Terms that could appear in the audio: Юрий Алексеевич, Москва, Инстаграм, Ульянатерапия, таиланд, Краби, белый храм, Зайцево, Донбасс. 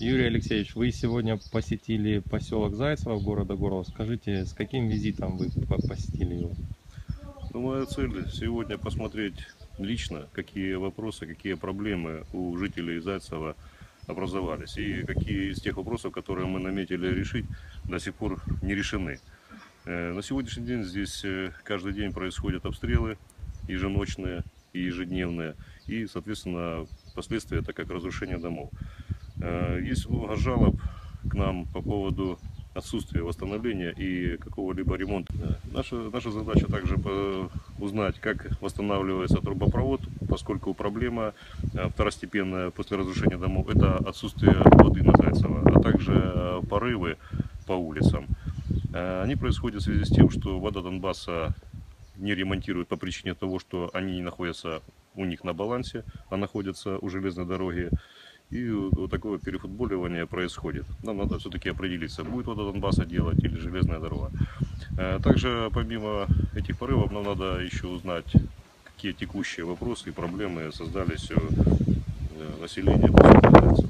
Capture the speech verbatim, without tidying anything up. Юрий Алексеевич, вы сегодня посетили поселок Зайцево города Горловка. Скажите, с каким визитом вы посетили его? Ну, моя цель сегодня посмотреть лично, какие вопросы, какие проблемы у жителей Зайцева образовались. И какие из тех вопросов, которые мы наметили решить, до сих пор не решены. На сегодняшний день здесь каждый день происходят обстрелы еженочные и ежедневные. И, соответственно, последствия это как разрушение домов. Есть много жалоб к нам по поводу отсутствия восстановления и какого-либо ремонта. Наша, наша задача также узнать, как восстанавливается трубопровод, поскольку проблема второстепенная после разрушения домов – это отсутствие воды на Зайцево, а также порывы по улицам. Они происходят в связи с тем, что вода Донбасса не ремонтируют по причине того, что они не находятся у них на балансе, а находятся у железной дороги. И вот такое перефутболивание происходит. Нам надо все-таки определиться, будет вода Донбасса делать или железная дорога. Также помимо этих порывов нам надо еще узнать, какие текущие вопросы и проблемы создались у населения.